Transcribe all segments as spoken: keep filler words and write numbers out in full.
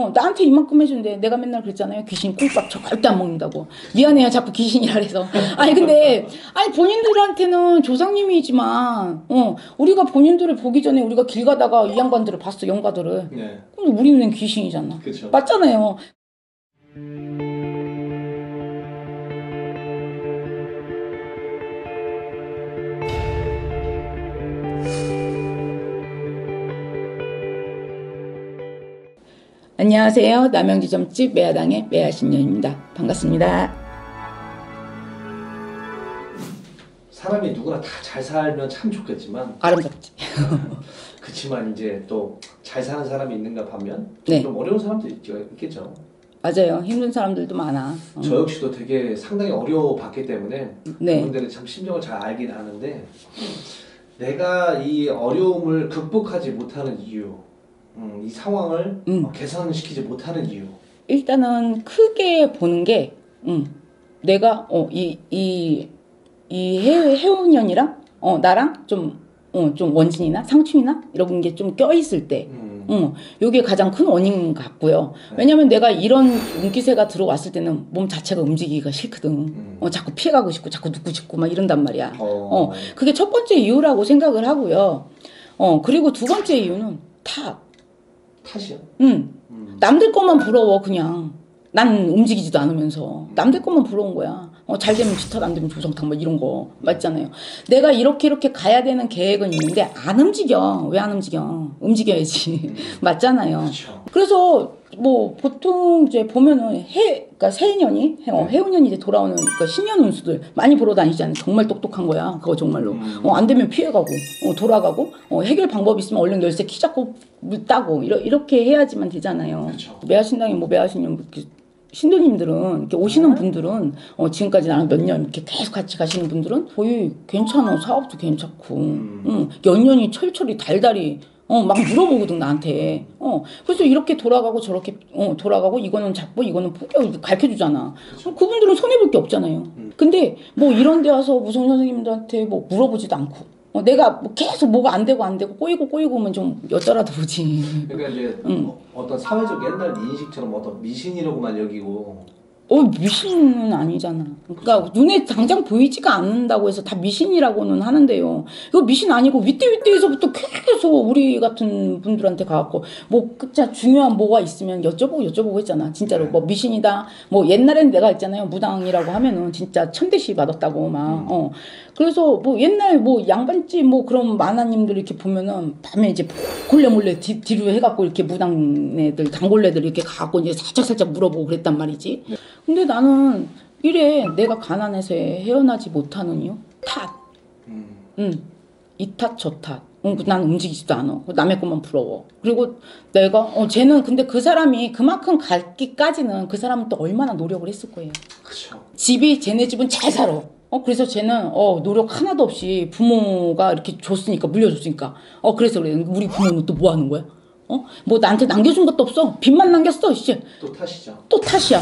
어, 나한테 이만큼 해준대. 내가 맨날 그랬잖아요. 귀신 꿀밥 절대 안 먹는다고. 미안해요. 자꾸 귀신이라 그래서. 아니, 근데, 아니, 본인들한테는 조상님이지만, 어, 우리가 본인들을 보기 전에 우리가 길 가다가 이 양반들을 봤어, 영가들을. 네. 그럼 우리는 귀신이잖아. 그쵸. 맞잖아요. 안녕하세요. 남양주 점집 매화당의 매화신녀입니다. 반갑습니다. 사람이 누구나 다 잘 살면 참 좋겠지만 아름답지. 그치만 이제 또 잘 사는 사람이 있는가 반면 네. 좀 어려운 사람도 있겠죠. 맞아요. 힘든 사람들도 많아. 어. 저 역시도 되게 상당히 어려워봤기 때문에 네. 그분들은 참 심정을 잘 알긴 아는데 내가 이 어려움을 극복하지 못하는 이유 음, 이 상황을 음. 개선시키지 못하는 이유. 일단은 크게 보는 게 음, 내가 어, 이, 이, 이 해, 해운년이랑 어, 나랑 좀, 어, 좀 원진이나 상충이나 이런 게 좀 껴있을 때 음. 음, 이게 가장 큰 원인 같고요. 네. 왜냐면 내가 이런 운기세가 들어왔을 때는 몸 자체가 움직이기가 싫거든. 음. 어, 자꾸 피해가고 싶고 자꾸 눕고 싶고 막 이런단 말이야. 어. 어, 그게 첫 번째 이유라고 생각을 하고요. 어, 그리고 두 번째 이유는 탑. 탓이요? 응. 음. 남들 것만 부러워 그냥. 난 움직이지도 않으면서 음. 남들 것만 부러운 거야. 어, 잘 되면 지탓, 안 되면 조성탕 막 이런 거 맞잖아요. 내가 이렇게 이렇게 가야 되는 계획은 있는데 안 움직여. 왜 안 움직여? 움직여야지. 음. 맞잖아요. 그렇죠. 그래서 뭐 보통 이제 보면은 해, 그러니까 새년이 해, 어, 해운년이 이제 돌아오는 그러니까 신년 운수들 많이 보러 다니잖아요. 정말 똑똑한 거야. 그거 정말로 음. 어, 안 되면 피해가고 어, 돌아가고 어, 해결 방법 있으면 얼른 열쇠 키 잡고 물 따고 이러, 이렇게 해야지만 되잖아요. 그렇죠. 매화신당이 뭐 매화신년 신도님들은 이렇게 오시는 분들은 어, 지금까지 나랑 몇 년 이렇게 계속 같이 가시는 분들은 거의 괜찮아. 사업도 괜찮고 음. 응. 연년이 철철이 달달이 어, 막 물어보거든, 나한테. 어, 그래서 이렇게 돌아가고 저렇게, 어, 돌아가고, 이거는 잡고, 이거는 포기하고, 가르쳐 주잖아. 그렇죠. 그분들은 손해볼 게 없잖아요. 음. 근데, 뭐, 이런 데 와서 무슨 선생님들한테 뭐, 물어보지도 않고. 어, 내가 뭐 계속 뭐가 안 되고, 안 되고, 꼬이고, 꼬이고 하면 좀 여쭤라도 보지. 그러니까 이제, 음. 뭐 어떤 사회적 옛날 인식처럼 어떤 미신이라고만 여기고. 어, 미신은 아니잖아. 그러니까 그렇죠. 눈에 당장 보이지가 않는다고 해서 다 미신이라고는 하는데요. 이거 미신 아니고 윗대윗대에서부터 계속 우리 같은 분들한테 가갖고 뭐 진짜 중요한 뭐가 있으면 여쭤보고 여쭤보고 했잖아. 진짜로 네. 뭐 미신이다. 뭐 옛날엔 내가 있잖아요. 무당이라고 하면은 진짜 천대시 받았다고 막. 음. 어. 그래서 뭐 옛날 뭐 양반집 뭐 그런 만화님들 이렇게 보면은 밤에 이제 몰래 몰래 뒤, 뒤로 해갖고 이렇게 무당애들 단골레들 이렇게 가갖고 이제 살짝 살짝 물어보고 그랬단 말이지. 네. 근데 나는 이래 내가 가난해서 헤어나지 못하는 이유? 탓. 음. 응. 이 탓 저 탓. 응, 난 움직이지도 않아. 남의 것만 부러워. 그리고 내가 어 쟤는 근데 그 사람이 그만큼 갈기까지는 그 사람은 또 얼마나 노력을 했을 거예요. 그렇죠. 집이 쟤네 집은 잘 살아. 어 그래서 쟤는 어 노력 하나도 없이 부모가 이렇게 줬으니까 물려줬으니까 어 그래서 그래 우리 부모는 또 뭐 하는 거야? 어 뭐 나한테 남겨준 것도 없어. 빚만 남겼어 이제. 또 탓이죠. 또 탓이야.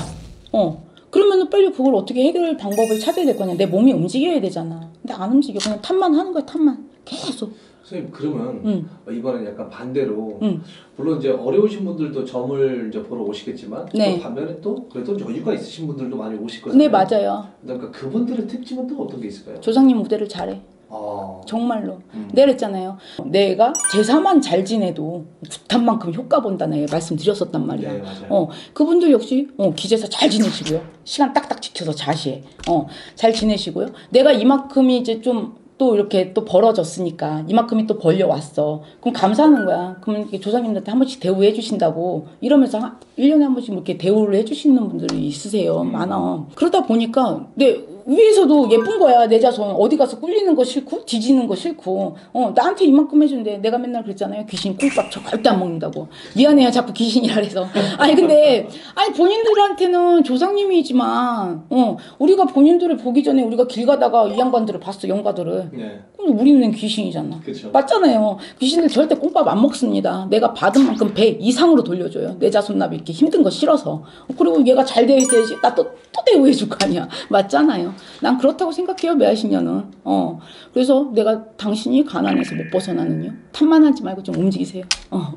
어 그러면은 빨리 그걸 어떻게 해결 방법을 찾아야 될 거냐. 내 몸이 움직여야 되잖아. 근데 안 움직여. 그냥 탓만 하는 거야. 탓만 계속. 선생님 그러면 음. 이번엔 약간 반대로 음. 물론 이제 어려우신 분들도 점을 이제 보러 오시겠지만 네. 또 반면에 또 그래도 여유가 있으신 분들도 많이 오실 거잖아요. 네 맞아요. 그러니까 그분들의 특징은 또 어떤 게 있을까요? 조상님 무대를 잘해. 아... 정말로 음. 내가 그랬잖아요. 내가 제사만 잘 지내도 구탄만큼 효과 본다는 얘기 말씀드렸었단 말이야. 네, 어, 그분들 역시 어, 기제사 잘 지내시고요. 시간 딱딱 지켜서 자시해. 어, 잘 지내시고요. 내가 이만큼이 이제 좀 또 이렇게 또 벌어졌으니까 이만큼이 또 벌려왔어. 그럼 감사하는 거야. 그럼 조상님들한테 한 번씩 대우해 주신다고 이러면서 한, 일 년에 한 번씩 이렇게 대우를 해 주시는 분들이 있으세요. 음. 많아. 그러다 보니까 내 위에서도 예쁜 거야. 내 자손 어디 가서 꿀리는 거 싫고 뒤지는 거 싫고 어 나한테 이만큼 해준대. 내가 맨날 그랬잖아요. 귀신 꿀밥 절대 안 먹는다고. 미안해요. 자꾸 귀신이라 그래서. 아니 근데 아니 본인들한테는 조상님이지만 어 우리가 본인들을 보기 전에 우리가 길 가다가 이 양반들을 봤어. 영가들을. 네. 그럼 우리는 귀신이잖아. 그쵸. 맞잖아요. 귀신들 절대 꿀밥 안 먹습니다. 내가 받은 만큼 배 이상으로 돌려줘요. 내 자손납이 이렇게 힘든 거 싫어서. 그리고 얘가 잘 되어 있어야지 나 또 또 대우해 줄 거 아니야. 맞잖아요. 난 그렇다고 생각해요, 매아시면은. 어. 그래서 내가 당신이 가난해서 못 벗어나는요. 탓만하지 말고 좀 움직이세요. 어.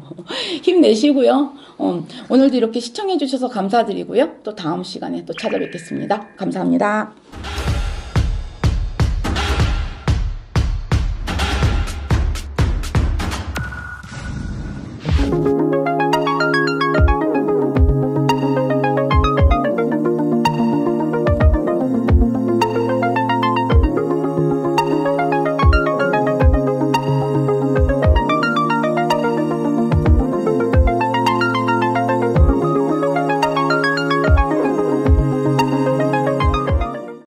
힘내시고요. 어. 오늘도 이렇게 시청해주셔서 감사드리고요. 또 다음 시간에 또 찾아뵙겠습니다. 감사합니다.